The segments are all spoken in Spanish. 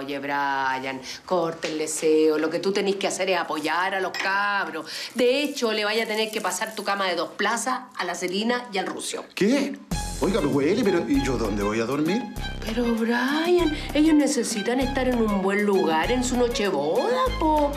oye, Brian, corte el deseo, lo que tú tenés que hacer es apoyar a los cabros. De hecho, le vaya a tener que pasar tu cama de 2 plazas a la Celina y al Rusio. ¿Qué? Oiga, huele, pero ¿y yo dónde voy a dormir? Pero, Brian, ellos necesitan estar en un buen lugar en su noche boda, po.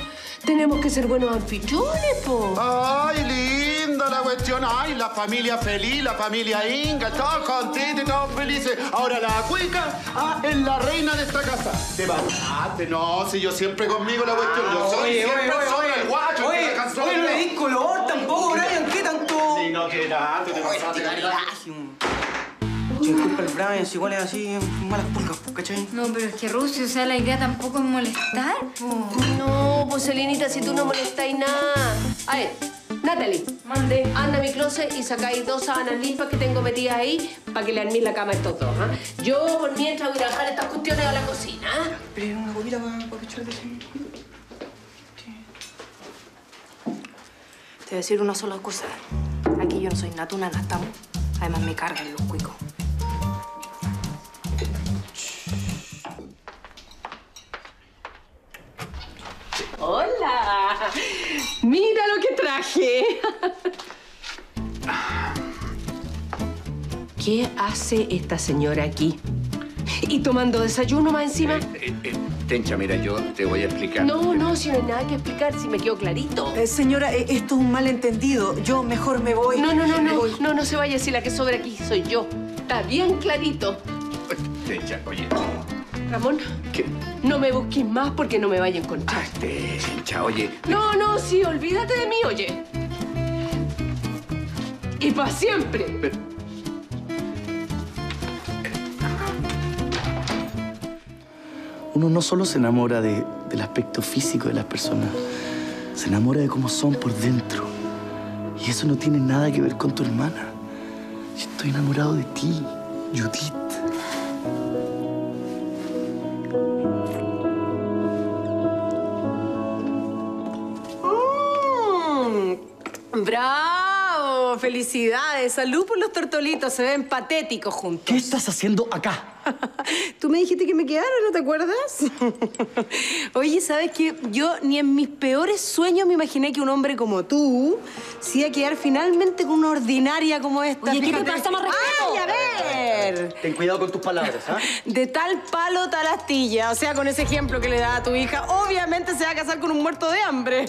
Tenemos que ser buenos anfitriones, po. Ay, linda la cuestión. Ay, la familia feliz, la familia Inga, todos contentos, todos felices. Ahora la cuica es la reina de esta casa. Te mataste, no, si yo siempre conmigo la cuestión. Yo soy el guacho. Oye, no le di color tampoco, Brian, ¿qué tanto? Sí, no, que tanto, te pasaste. Sin culpa el Brian, si igual es así, malas pulgas, ¿cachai? No, pero es que Rusio, o sea, la idea tampoco es molestar, po. No, pues, Selinita, si tú no molestáis nada. A ver, Natalie, mande, anda a mi closet y sacáis 2 sábanas limpas que tengo metidas ahí para que le arméis la cama a estos 2, ¿ah? Yo, por mientras, voy a dejar estas cuestiones a la cocina. Pero una copita para echar de sí. Te voy a decir una sola cosa. Aquí yo no soy nata, una estamos. Además, me cargan los cuicos. ¡Hola! ¡Mira lo que traje! ¿Qué hace esta señora aquí? ¿Y tomando desayuno más encima? Tencha, mira, yo te voy a explicar. No, si no hay nada que explicar, si me quedo clarito. Señora, esto es un malentendido. Yo mejor me voy. No se vaya, si la que sobra aquí soy yo. Está bien clarito. Tencha, oye... Ramón, ¿qué? No me busques más porque no me vaya a encontrar. Tencha, oye... No, sí, olvídate de mí, oye. Y para siempre. Pero... Uno no solo se enamora del aspecto físico de las personas, se enamora de cómo son por dentro. Y eso no tiene nada que ver con tu hermana. Yo estoy enamorado de ti, Judith. ¡Bravo! ¡Felicidades! ¡Salud por los tortolitos! Se ven patéticos juntos. ¿Qué estás haciendo acá? Tú me dijiste que me quedara, ¿no te acuerdas? Oye, ¿sabes qué? Yo ni en mis peores sueños me imaginé que un hombre como tú se iba a quedar finalmente con una ordinaria como esta. Oye, ¿qué te pasa, más respeto? ¡Ay, a ver! Ten cuidado con tus palabras, ¿ah? De tal palo, tal astilla. O sea, con ese ejemplo que le da a tu hija, obviamente se va a casar con un muerto de hambre.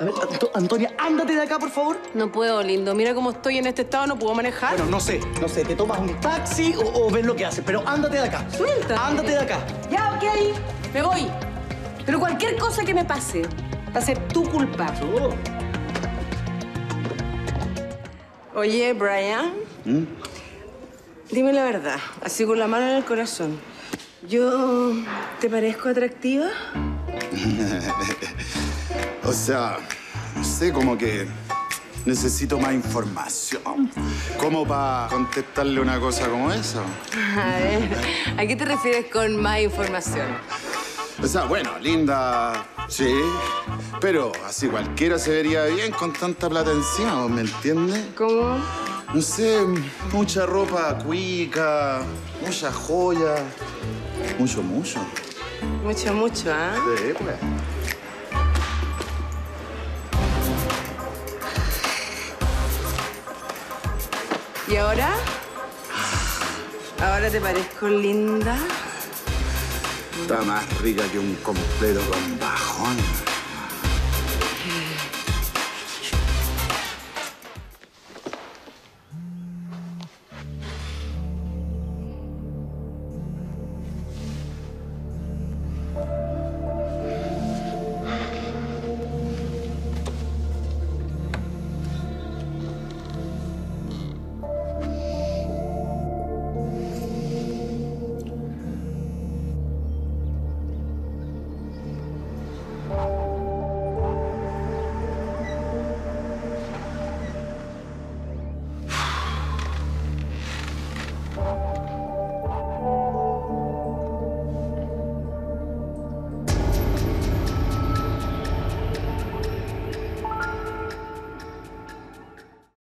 A ver, Antonia, ándate de acá, por favor. No puedo, lindo. Mira cómo estoy en este estado, no puedo manejar. Bueno, no sé. Te tomas un taxi o ves lo que haces. Pero ándate de acá. Suelta. Ándate de acá. Ya, ok. Me voy. Pero cualquier cosa que me pase va a ser tu culpa. Oye, Brian. ¿Mm? Dime la verdad, así con la mano en el corazón. ¿Yo te parezco atractiva? O sea, no sé, como que necesito más información. ¿Cómo para contestarle una cosa como esa? A ver, ¿a qué te refieres con más información? O sea, bueno, linda, sí, pero así cualquiera se vería bien con tanta plata encima, ¿me entiendes? ¿Cómo? No sé, mucha ropa cuica, muchas joyas, mucho. Mucho, ¿ah? Sí, pues. ¿Y ahora? ¿Ahora te parezco linda? Está más rica que un completo con bajón.